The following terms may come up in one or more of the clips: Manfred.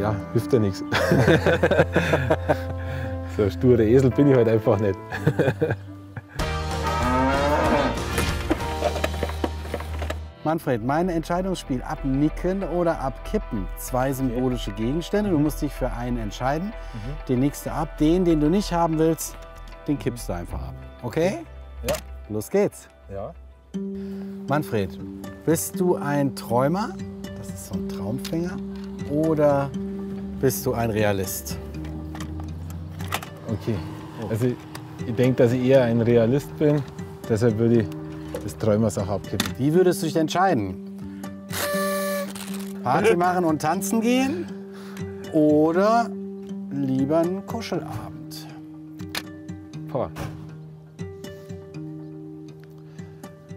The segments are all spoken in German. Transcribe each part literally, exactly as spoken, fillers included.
ja, hilft ja nichts. So ein sturer Esel bin ich halt einfach nicht. Manfred, mein Entscheidungsspiel, abnicken oder abkippen. Zwei symbolische Gegenstände, du musst dich für einen entscheiden, mhm. den nächsten ab, den, den du nicht haben willst, den kippst du einfach ab. Okay? Ja. Los geht's. Ja. Manfred, bist du ein Träumer, das ist so ein Traumfänger, oder bist du ein Realist? Okay, also ich denke, dass ich eher ein Realist bin, deshalb würde ich das Träumersache abkippen. Wie würdest du dich entscheiden? Party machen und tanzen gehen oder lieber einen Kuschelabend? Boah.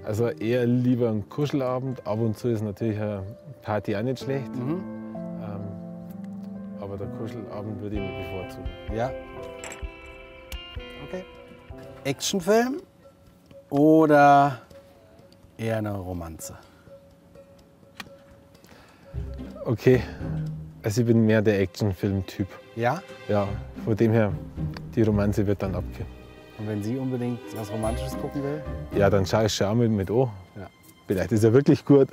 Also eher lieber einen Kuschelabend. Ab und zu ist natürlich eine Party auch nicht schlecht. Mhm. Ähm, aber der Kuschelabend würde ich mir bevorzugen. Ja. Okay. Actionfilm oder eher eine Romanze? Okay, also ich bin mehr der Actionfilm-Typ. Ja? Ja, von dem her, die Romanze wird dann abgehen. Und wenn sie unbedingt was Romantisches gucken will? Ja, dann schaue ich schon mit, mit O. Ja. Vielleicht ist er wirklich gut.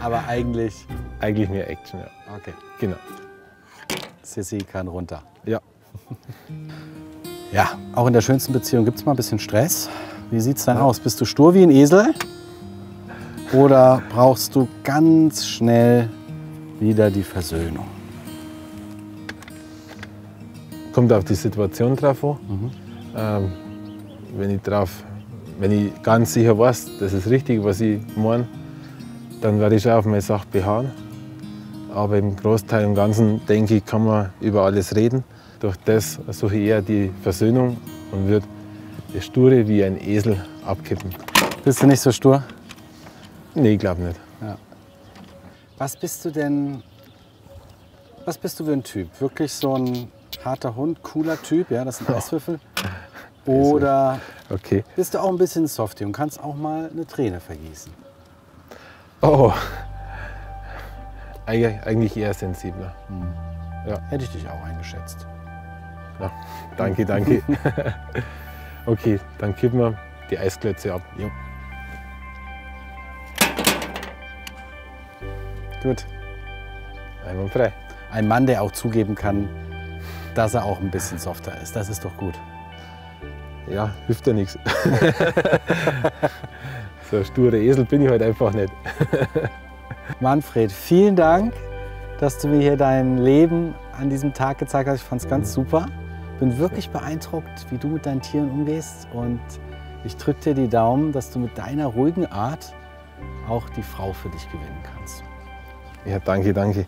Aber eigentlich? Eigentlich mehr Action, ja. Okay. Genau. Sissi kann runter. Ja. Ja, auch in der schönsten Beziehung gibt es mal ein bisschen Stress. Wie sieht's dann ja. aus? Bist du stur wie ein Esel? Oder brauchst du ganz schnell wieder die Versöhnung? Kommt auf die Situation drauf an. Mhm. Ähm, wenn, ich drauf, wenn ich ganz sicher weiß, das ist richtig, was ich meine, dann werde ich schon auf meine Sache beharren. Aber im Großteil und Ganzen, denke ich, kann man über alles reden. Durch das suche ich eher die Versöhnung und wird der Sture wie ein Esel abkippen. Bist du nicht so stur? Nee, ich glaube nicht. Ja. Was bist du denn, was bist du für ein Typ? Wirklich so ein harter Hund, cooler Typ, ja, das sind Eiswürfel. Oder okay. Bist du auch ein bisschen softy und kannst auch mal eine Träne vergießen? Oh, Eig- eigentlich eher sensibler. Hm. Ja. Hätte ich dich auch eingeschätzt. Ja, danke, danke. Okay, dann kippen wir die Eisklötze ab. Jo. Gut. Einwandfrei. Ein Mann, der auch zugeben kann, dass er auch ein bisschen softer ist. Das ist doch gut. Ja, hilft ja nichts. So ein sturer Esel bin ich halt einfach nicht. Manfred, vielen Dank, dass du mir hier dein Leben an diesem Tag gezeigt hast. Ich fand es ganz super. Bin wirklich beeindruckt, wie du mit deinen Tieren umgehst. Und ich drücke dir die Daumen, dass du mit deiner ruhigen Art auch die Frau für dich gewinnen kannst. Ja, danke, danke.